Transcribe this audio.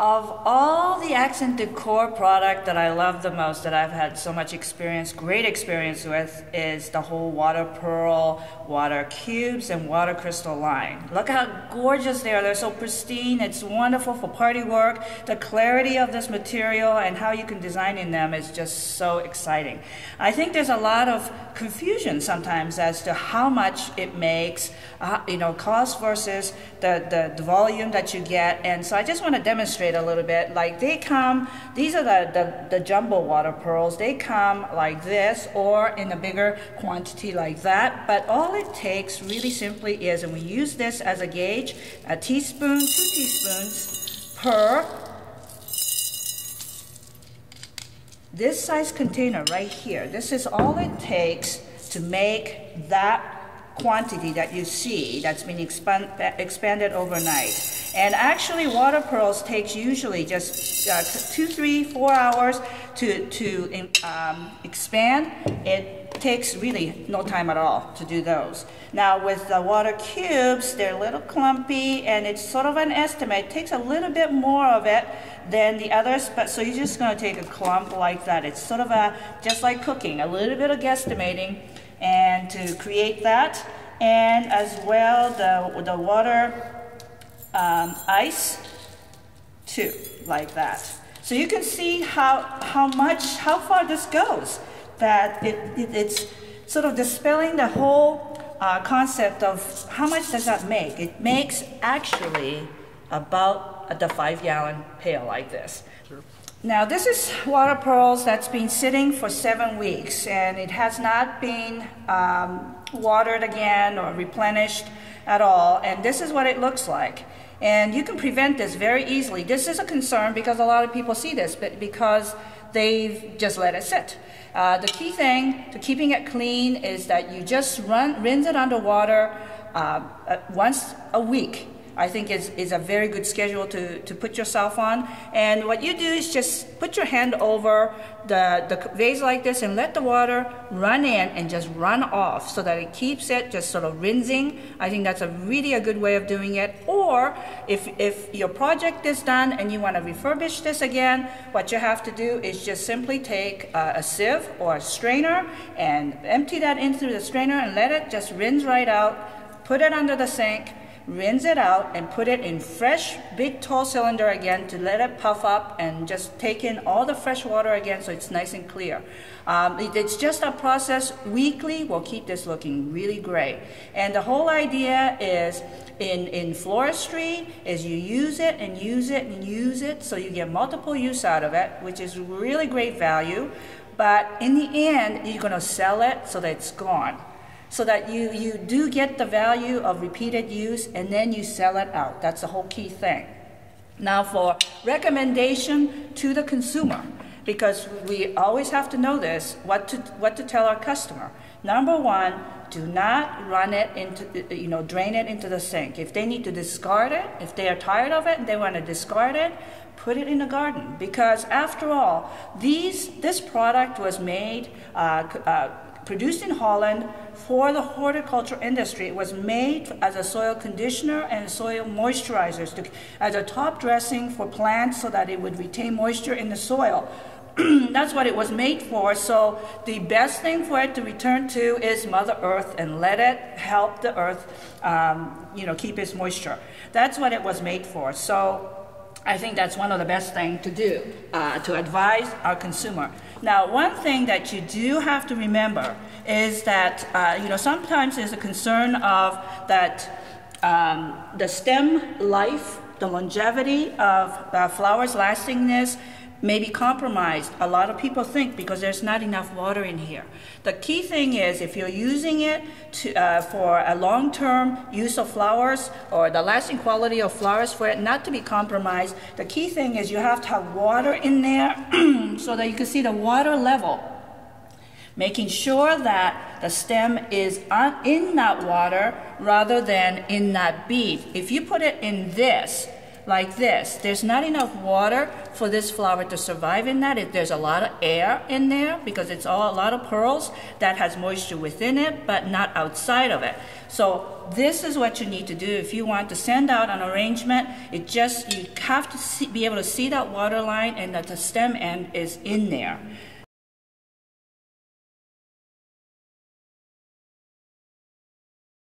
Of all the Accent Decor product that I love the most, that I've had so much experience, great experience with, is the whole Water Pearl, Water Cubes, and Water Crystal line. Look how gorgeous they are. They're so pristine. It's wonderful for party work. The clarity of this material and how you can design in them is just so exciting. I think there's a lot of confusion sometimes as to how much it makes, cost versus the volume that you get. And so I just want to demonstrate a little bit. Like, they come, these are the jumbo Water Pearls. They come like this or in a bigger quantity like that, but all it takes really simply is, and we use this as a gauge, a teaspoon, 2 teaspoons per this size container right here. This is all it takes to make that quantity that you see that's been expanded overnight. And actually, Water Pearls takes usually just 2, 3, 4 hours to expand. It takes really no time at all to do those. Now with the Water Cubes, they're a little clumpy, and it's sort of an estimate. It takes a little bit more of it than the others, but so you're just going to take a clump like that. It's sort of just like cooking, a little bit of guesstimating, and to create that. And as well, the water ice too, like that. So you can see how far this goes, that it's sort of dispelling the whole concept of how much does that make. It makes actually about the 5-gallon pail like this. Sure. Now this is Water Pearls that's been sitting for 7 weeks, and it has not been watered again or replenished at all, and this is what it looks like. And you can prevent this very easily. This is a concern because a lot of people see this, but because they've just let it sit. The key thing to keeping it clean is that you just rinse it under water once a week. I think is a very good schedule to put yourself on. And what you do is just put your hand over the vase like this and let the water run in and just run off, so that it keeps it just sort of rinsing. I think that's really a good way of doing it. Or if your project is done and you want to refurbish this again, what you have to do is just simply take a sieve or a strainer and empty that in through the strainer and let it just rinse right out, put it under the sink, rinse it out, and put it in fresh big tall cylinder again to let it puff up and just take in all the fresh water again, so it's nice and clear. It's just a process. Weekly will keep this looking really great. And the whole idea is in floristry is you use it and use it and use it, so you get multiple use out of it, which is really great value. But in the end, you're going to sell it so that it's gone, so that you do get the value of repeated use, and then you sell it out. That's the whole key thing. Now for recommendation to the consumer, because we always have to know this, what to tell our customer. Number 1, do not run it into, drain it into the sink. If they need to discard it, if they are tired of it and they want to discard it, put it in the garden. Because after all, this product was made, produced in Holland for the horticulture industry. It was made as a soil conditioner and soil moisturizers, as a top dressing for plants so that it would retain moisture in the soil. That's what it was made for. So the best thing for it to return to is Mother Earth, and let it help the earth, keep its moisture. That's what it was made for. So I think that's one of the best things to do, to advise our consumer. Now, one thing that you do have to remember is that, sometimes there's a concern of that the stem life, the longevity of the flower's lastingness may be compromised. A lot of people think because there's not enough water in here. The key thing is, if you're using it for a long-term use of flowers, or the lasting quality of flowers for it not to be compromised, the key thing is you have to have water in there so that you can see the water level. Making sure that the stem is in that water rather than in that bead. If you put it in this, like this. There's not enough water for this flower to survive in that. There's a lot of air in there because it's all a lot of pearls that has moisture within it, but not outside of it. So this is what you need to do if you want to send out an arrangement. It just, you have to be able to see that water line and that the stem end is in there.